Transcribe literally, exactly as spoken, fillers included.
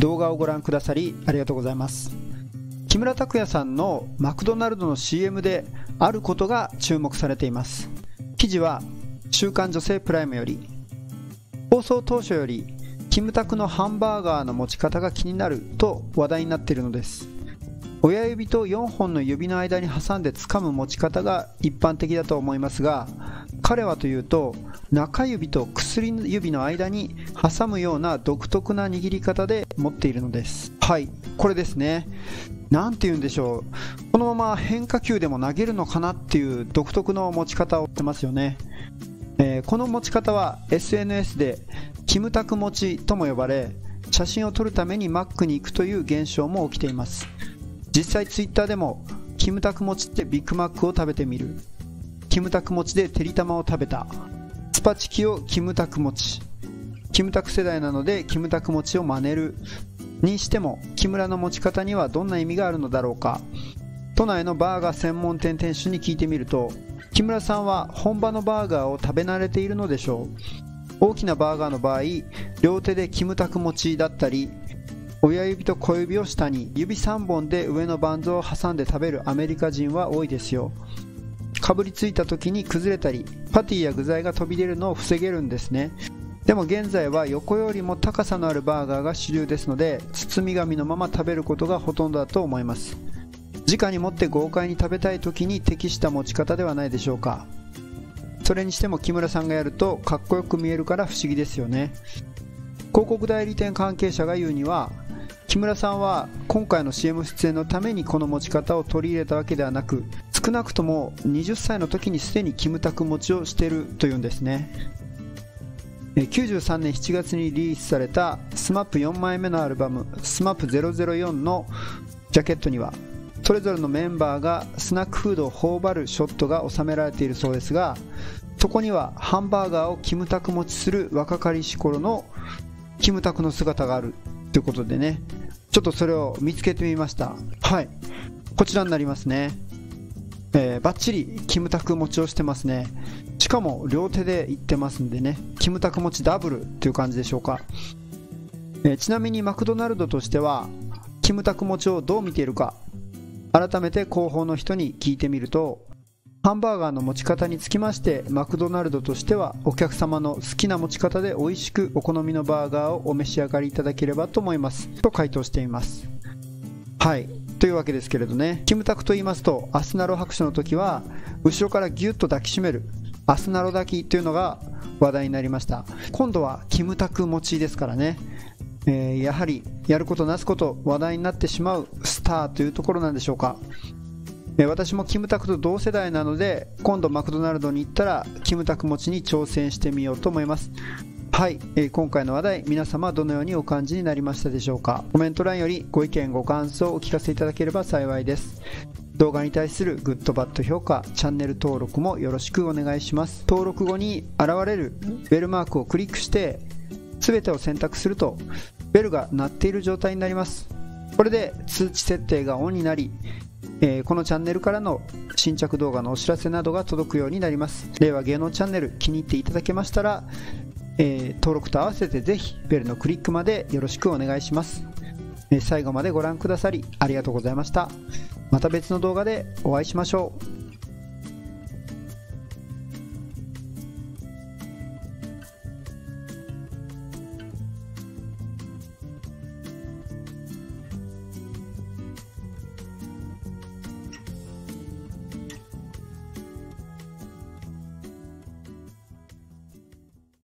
動画をご覧くださりありがとうございます。木村拓哉さんのマクドナルドの シーエム であることが注目されています。記事は週刊女性プライムより、放送当初よりキムタクのハンバーガーの持ち方が気になると話題になっているのです。親指とよんほんの指の間に挟んで掴む持ち方が一般的だと思いますが、彼はというと中指と薬指の間に挟むような独特な握り方で持っているのです。はい、これですね。なんて言うんでしょう、このまま変化球でも投げるのかなっていう独特の持ち方をしてますよね。えー、この持ち方は エスエヌエス でキムタク持ちとも呼ばれ、写真を撮るためにマックに行くという現象も起きています。実際ツイッターでもキムタク持ちでビッグマックを食べてみる、キムタク持ちでてりたまを食べた、スパチキをキムタク持ち、キムタク世代なのでキムタク持ちを真似るにしても、木村の持ち方にはどんな意味があるのだろうか。都内のバーガー専門店店主に聞いてみると、木村さんは本場のバーガーを食べ慣れているのでしょう。大きなバーガーの場合、両手でキムタク持ちだったり、親指と小指を下に、指さんぼんで上のバンズを挟んで食べるアメリカ人は多いですよ。かぶりついた時に崩れたり、パティや具材が飛び出るのを防げるんですね。でも現在は横よりも高さのあるバーガーが主流ですので、包み紙のまま食べることがほとんどだと思います。直に持って豪快に食べたい時に適した持ち方ではないでしょうか。それにしても木村さんがやるとかっこよく見えるから不思議ですよね。広告代理店関係者が言うには、木村さんは今回の シーエム 出演のためにこの持ち方を取り入れたわけではなく、少なくともはたちの時にすでにキムタク持ちをしているというんですね。きゅうじゅうさんねんしちがつにリリースされた スマップよんまいめのアルバム スマップゼロゼロヨン のジャケットには、それぞれのメンバーがスナックフードを頬張るショットが収められているそうですが、そこにはハンバーガーをキムタク持ちする若かりし頃のキムタクの姿があるということでね、ちょっとそれを見つけてみました。はい、こちらになりますね。えー、バッチリキムタク持ちをしてますね。しかも両手でいってますんでね、キムタク持ちダブルという感じでしょうか。えー、ちなみにマクドナルドとしてはキムタク持ちをどう見ているか、改めて広報の人に聞いてみると、ハンバーガーの持ち方につきまして、マクドナルドとしてはお客様の好きな持ち方で美味しくお好みのバーガーをお召し上がりいただければと思いますと回答しています。はい、というわけですけれどね、キムタクと言いますとアスナロ白書の時は後ろからギュッと抱きしめるアスナロ抱きというのが話題になりました。今度はキムタク持ちですからね、えー、やはりやることなすこと話題になってしまうスターというところなんでしょうか。私もキムタクと同世代なので、今度マクドナルドに行ったらキムタク持ちに挑戦してみようと思います。はい、えー、今回の話題、皆様どのようにお感じになりましたでしょうか。コメント欄よりご意見ご感想をお聞かせいただければ幸いです。動画に対するグッドバッド評価、チャンネル登録もよろしくお願いします。登録後に現れるベルマークをクリックして全てを選択するとベルが鳴っている状態になります。これで通知設定がオンになり、えー、このチャンネルからの新着動画のお知らせなどが届くようになります。令和芸能チャンネル気に入っていただけましたら、えー、登録と合わせてぜひベルのクリックまでよろしくお願いします。えー、最後までご覧くださりありがとうございました。また別の動画でお会いしましょう。